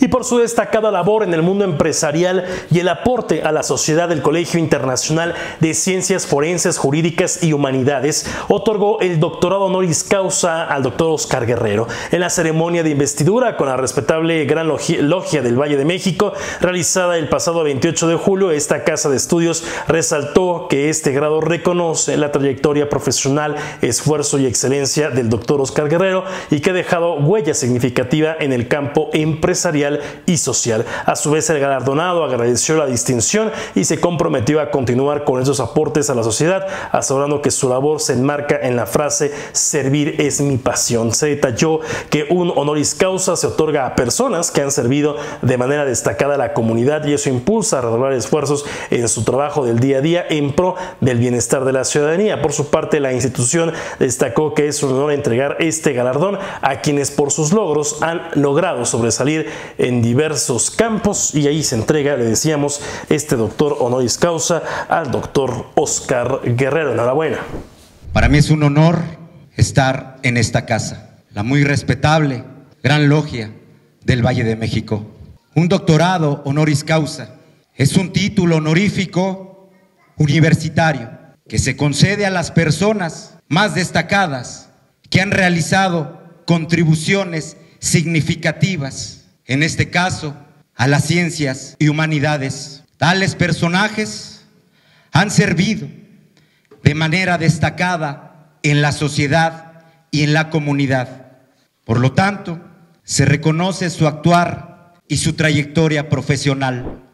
y por su destacada labor en el mundo empresarial y el aporte a la sociedad del Colegio Internacional de Ciencias Forenses, Jurídicas y Humanidades, otorgó el doctorado honoris causa al doctor Óscar Guerrero. En la ceremonia de investidura con la respetable Gran Logia del Valle de México, realizada el pasado 28 de julio, esta casa de estudios resaltó que este grado reconoce la trayectoria profesional, esfuerzo y excelencia del doctor Óscar Guerrero y que ha dejado huella significativa en el campo empresarial y social. A su vez, el galardonado agradeció la distinción y se comprometió a continuar con esos aportes a la sociedad, asegurando que su labor se enmarca en la frase "servir es mi pasión". Se detalló que un honoris causa se otorga a personas que han servido de manera destacada a la comunidad y eso impulsa a redoblar esfuerzos en su trabajo del día a día en pro del bienestar de la ciudadanía. Por su parte, la institución destacó que es un honor entregar este galardón a quienes por sus logros han logrado sobresalir en diversos campos, y ahí se entrega, le decíamos, este doctor honoris causa al doctor Óscar Guerrero. Enhorabuena. Para mí es un honor estar en esta casa, la muy respetable Gran Logia del Valle de México. Un doctorado honoris causa es un título honorífico universitario que se concede a las personas más destacadas que han realizado contribuciones significativas, en este caso a las ciencias y humanidades. Tales personajes han servido de manera destacada en la sociedad y en la comunidad. Por lo tanto, se reconoce su actuar y su trayectoria profesional.